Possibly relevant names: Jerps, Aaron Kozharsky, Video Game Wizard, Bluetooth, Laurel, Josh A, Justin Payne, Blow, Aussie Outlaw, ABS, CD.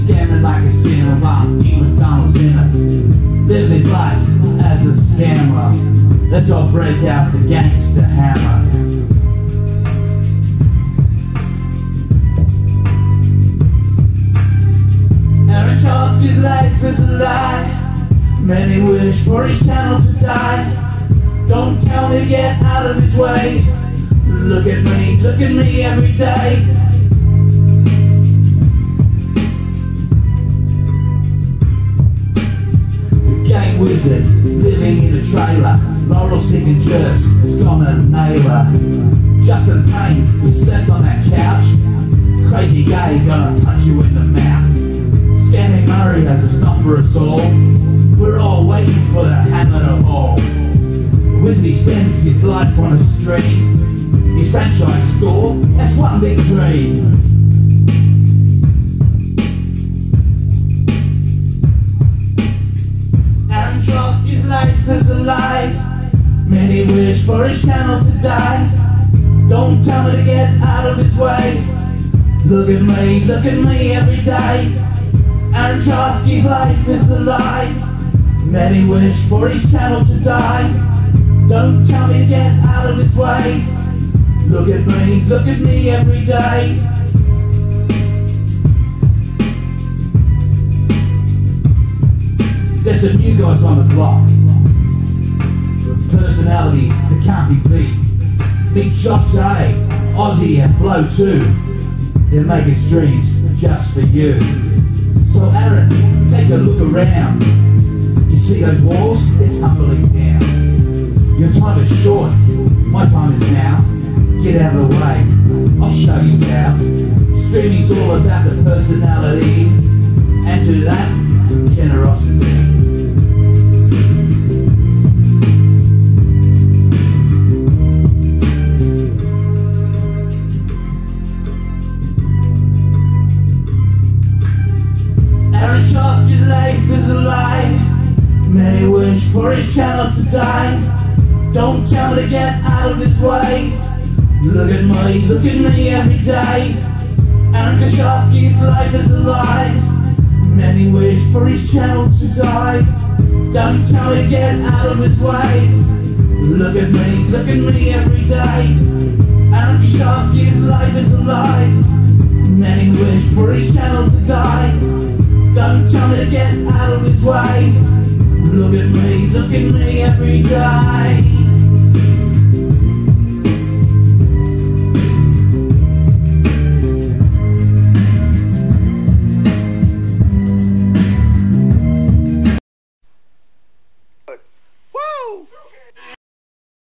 scamming like a sinner while eating Donald's dinner. Live his life as a scammer. Let's all break out the gangster hammer. Aaron Kozharsky's life is a lie. Many wish for his channel to die. Don't tell me to get out of his way. Look at me every day. Wizard, living in a trailer, Laurel singing Jerps, has gone a nailer. Justin Payne, he slept on that couch. Crazy gay, gonna punch you in the mouth. Scamming Murray has a stop for us all. We're all waiting for the hammer to fall. Wizzy spends his life on a stream. His franchise store, that's one big dream. Life is a lie. Many wish for his channel to die. Don't tell me to get out of his way. Look at me every day. Aaron Kozharsky's life is a lie. Many wish for his channel to die. Don't tell me to get out of his way. Look at me every day. There's some new guys on the block with personalities that can't be beat. Meet Josh A, Aussie and Blow too. They'll make his dreams just for you. So Aaron, take a look around. You see those walls? They're tumbling down. Your time is short, my time is now. Get out of the way, I'll show you how. Streaming's all about the personality, and to that, some generosity. For his channel to die. Don't tell me to get out of his way. Look at me every day. Aaron Kozharsky's life is a lie. Many wish for his channel to die. Don't tell me to get out of his way. Look at me every day. Aaron Kozharsky's life is a lie. Many wish for his channel to die. Don't tell me to get out of his way. Look at me every day.